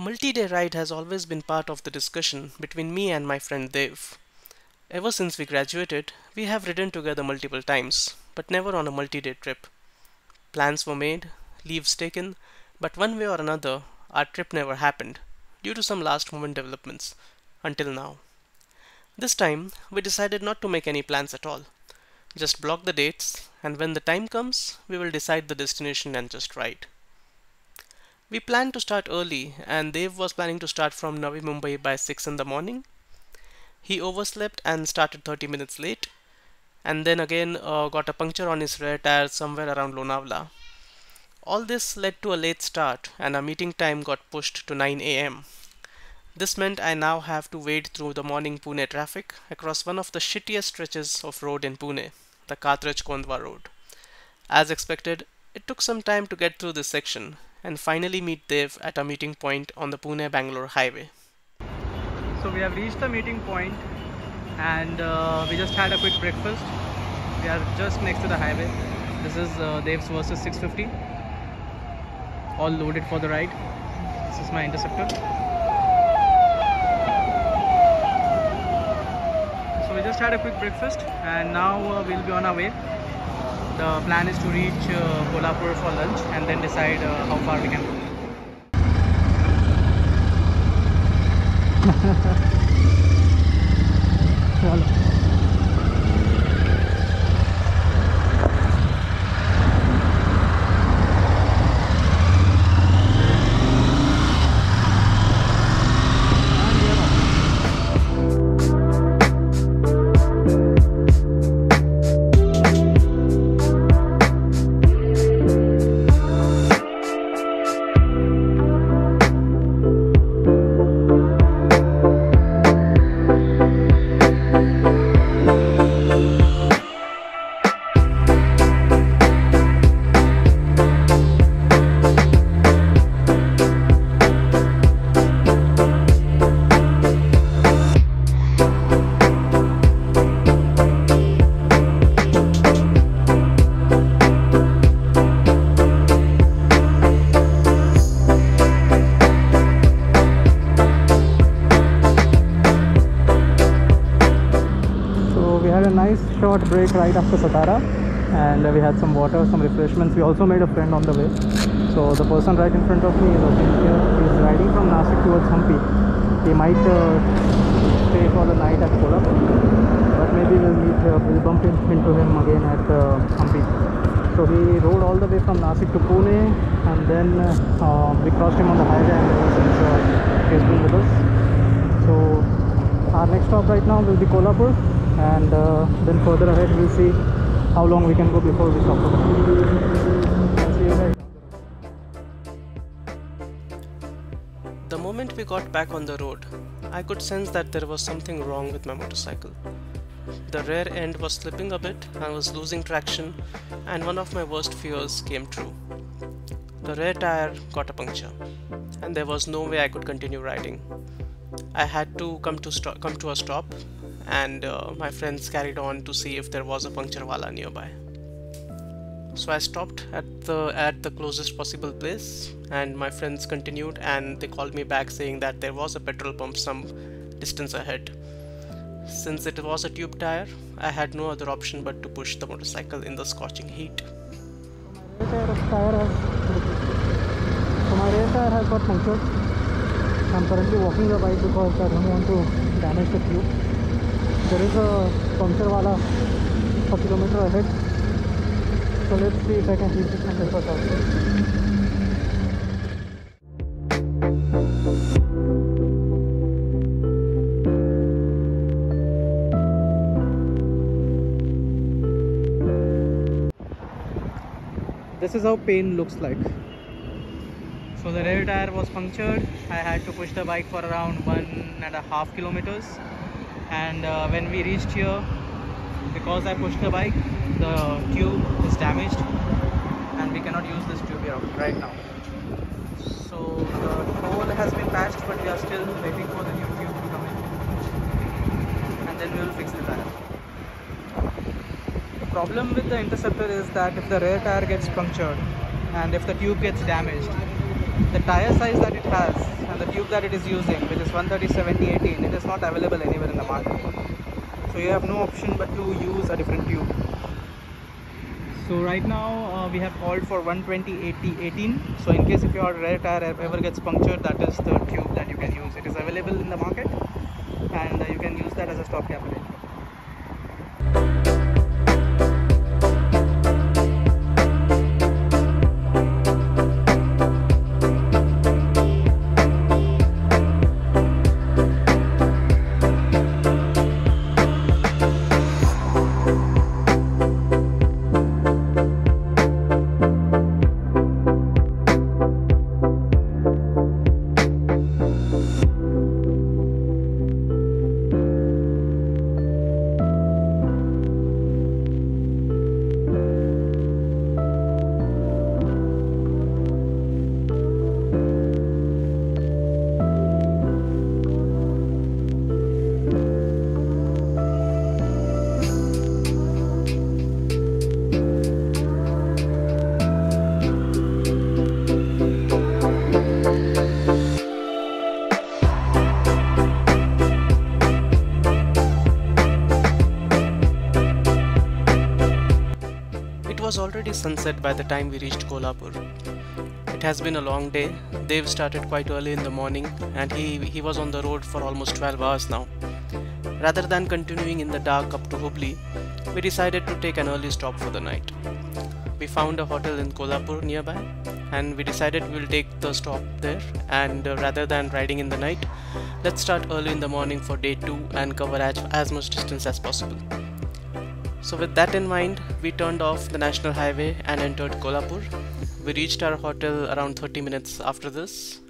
A multi-day ride has always been part of the discussion between me and my friend Dev. Ever since we graduated, we have ridden together multiple times, but never on a multi-day trip. Plans were made, leaves taken, but one way or another, our trip never happened, due to some last-moment developments, until now. This time, we decided not to make any plans at all. Just block the dates, and when the time comes, we will decide the destination and just ride. We planned to start early, and Dev was planning to start from Navi Mumbai by 6 in the morning. He overslept and started 30 minutes late, and then again got a puncture on his rear tire somewhere around Lonavala. All this led to a late start, and our meeting time got pushed to 9 a.m. This meant I now have to wade through the morning Pune traffic across one of the shittiest stretches of road in Pune, the Katraj Kondhwa Road. As expected, it took some time to get through this section, and finally meet Dev at a meeting point on the Pune-Bangalore Highway. So we have reached the meeting point, and we just had a quick breakfast. We are just next to the highway. This is Dev's Versys 650, all loaded for the ride. This is my Interceptor. So we just had a quick breakfast, and now we'll be on our way. The plan is to reach Kolhapur for lunch and then decide how far we can go. Short break right after Satara, and we had some water, some refreshments. We also made a friend on the way. So the person right in front of me is Ashwin here. He's riding from Nasik towards Hampi. He might stay for the night at Kolhapur, but maybe we'll bump into him again at Hampi. So he rode all the way from Nasik to Pune, and then we crossed him on the highway, and ever since he's been with us. So our next stop right now will be Kolhapur. And then further ahead, we'll see how long we can go before we stop. The moment we got back on the road, I could sense that there was something wrong with my motorcycle. The rear end was slipping a bit, I was losing traction, and one of my worst fears came true. The rear tire got a puncture, and there was no way I could continue riding. I had to come to a stop. And my friends carried on to see if there was a puncture wala nearby. So I stopped at the closest possible place, and my friends continued, and they called me back saying that there was a petrol pump some distance ahead. Since it was a tube tire, I had no other option but to push the motorcycle in the scorching heat. So my rear tire has got punctured. I'm currently walking the bike because I don't want to damage the tube. There is a puncture wala a kilometer ahead, so let's see if I can reach it and help us out. This is how pain looks like. So the rear tire was punctured. I had to push the bike for around 1.5 kilometers. And when we reached here, because I pushed the bike, the tube is damaged, and we cannot use this tube here right now. So the hole has been patched, but we are still waiting for the new tube to come in, and then we will fix the tire. The problem with the Interceptor is that if the rear tire gets punctured and if the tube gets damaged, the tire size that it has and the tube that it is using, which is 130/70/18, it is not available anywhere in the market. So you have no option but to use a different tube. So right now we have called for 120/80/18. So in case if your rear tire ever gets punctured, that is the tube that you can use. It is available in the market, and you can use that as a stopgap. It was already sunset by the time we reached Kolhapur. It has been a long day. Dev started quite early in the morning, and he was on the road for almost 12 hours now. Rather than continuing in the dark up to Hubli, we decided to take an early stop for the night. We found a hotel in Kolhapur nearby, and we decided we will take the stop there, and rather than riding in the night, let's start early in the morning for day 2 and cover as much distance as possible. So with that in mind, we turned off the national highway and entered Kolhapur. We reached our hotel around 30 minutes after this,